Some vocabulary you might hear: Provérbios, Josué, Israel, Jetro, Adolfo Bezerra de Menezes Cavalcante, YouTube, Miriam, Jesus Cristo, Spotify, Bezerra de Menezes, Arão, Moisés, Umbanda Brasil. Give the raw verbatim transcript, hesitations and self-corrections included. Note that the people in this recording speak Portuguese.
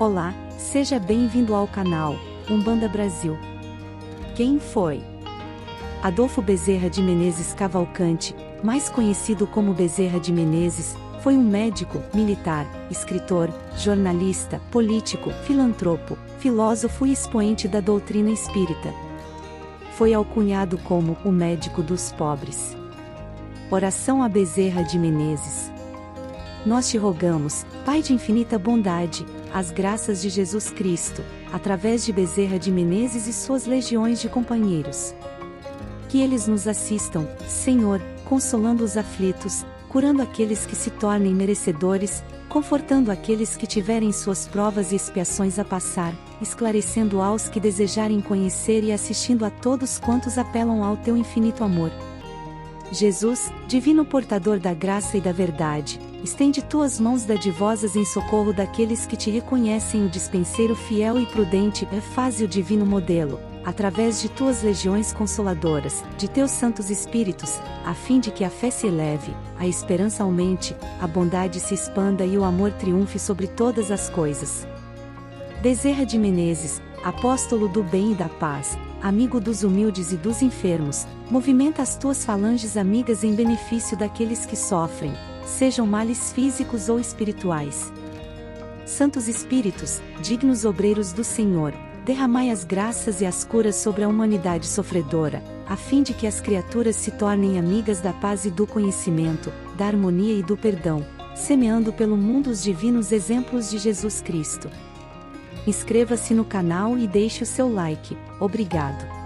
Olá, seja bem-vindo ao canal Umbanda Brasil. Quem foi? Adolfo Bezerra de Menezes Cavalcante, mais conhecido como Bezerra de Menezes, foi um médico, militar, escritor, jornalista, político, filantropo, filósofo e expoente da doutrina espírita. Foi alcunhado como o médico dos pobres. Oração a Bezerra de Menezes. Nós te rogamos, Pai de infinita bondade, as graças de Jesus Cristo, através de Bezerra de Menezes e suas legiões de companheiros. Que eles nos assistam, Senhor, consolando os aflitos, curando aqueles que se tornem merecedores, confortando aqueles que tiverem suas provas e expiações a passar, esclarecendo aos que desejarem conhecer e assistindo a todos quantos apelam ao Teu infinito amor. Jesus, divino portador da graça e da verdade, estende tuas mãos dadivosas em socorro daqueles que te reconhecem o dispenseiro fiel e prudente, e faze o divino modelo, através de tuas legiões consoladoras, de teus santos espíritos, a fim de que a fé se eleve, a esperança aumente, a bondade se expanda e o amor triunfe sobre todas as coisas. Bezerra de Menezes, apóstolo do bem e da paz, amigo dos humildes e dos enfermos, movimenta as tuas falanges amigas em benefício daqueles que sofrem, sejam males físicos ou espirituais. Santos Espíritos, dignos obreiros do Senhor, derramai as graças e as curas sobre a humanidade sofredora, a fim de que as criaturas se tornem amigas da paz e do conhecimento, da harmonia e do perdão, semeando pelo mundo os divinos exemplos de Jesus Cristo. Inscreva-se no canal e deixe o seu like. Obrigado.